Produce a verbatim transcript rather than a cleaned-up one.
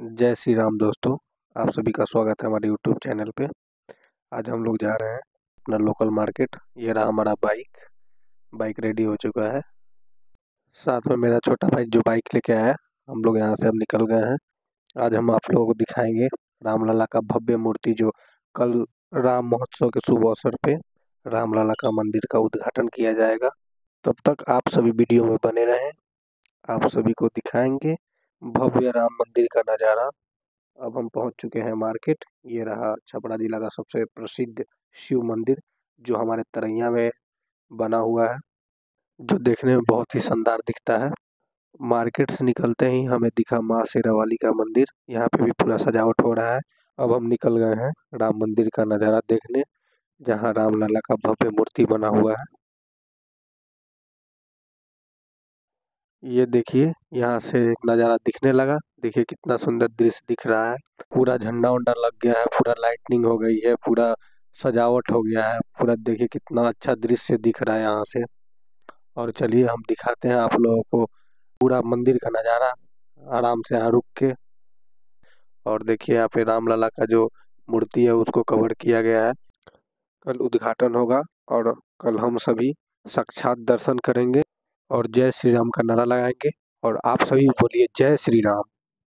जय श्री राम दोस्तों, आप सभी का स्वागत है हमारे यूट्यूब चैनल पे। आज हम लोग जा रहे हैं अपना लोकल मार्केट। ये रहा हमारा बाइक बाइक रेडी हो चुका है। साथ में मेरा छोटा भाई जो बाइक लेके आया है। हम लोग यहाँ से अब निकल गए हैं। आज हम आप लोगों को दिखाएंगे रामलला का भव्य मूर्ति, जो कल राम महोत्सव के शुभ अवसर पे रामलला का मंदिर का उद्घाटन किया जाएगा। तब तक आप सभी वीडियो में बने रहें, आप सभी को दिखाएंगे भव्य राम मंदिर का नज़ारा। अब हम पहुंच चुके हैं मार्केट। ये रहा छपरा जिला का सबसे प्रसिद्ध शिव मंदिर, जो हमारे तरैया में बना हुआ है, जो देखने में बहुत ही शानदार दिखता है। मार्केट से निकलते ही हमें दिखा माँ शेरावाली का मंदिर। यहाँ पे भी पूरा सजावट हो रहा है। अब हम निकल गए हैं राम मंदिर का नज़ारा देखने, जहाँ रामलला का भव्य मूर्ति बना हुआ है। ये देखिए, यहाँ से नज़ारा दिखने लगा। देखिए कितना सुंदर दृश्य दिख रहा है। पूरा झंडा उंडा लग गया है, पूरा लाइटनिंग हो गई है, पूरा सजावट हो गया है। पूरा देखिए कितना अच्छा दृश्य दिख रहा है यहाँ से। और चलिए हम दिखाते हैं आप लोगों को पूरा मंदिर का नज़ारा आराम से यहाँ रुक के। और देखिए यहाँ पे रामलला का जो मूर्ति है उसको कवर किया गया है। कल उद्घाटन होगा और कल हम सभी साक्षात दर्शन करेंगे और जय श्री राम का नारा लगाएंगे। और आप सभी बोलिए जय श्री राम।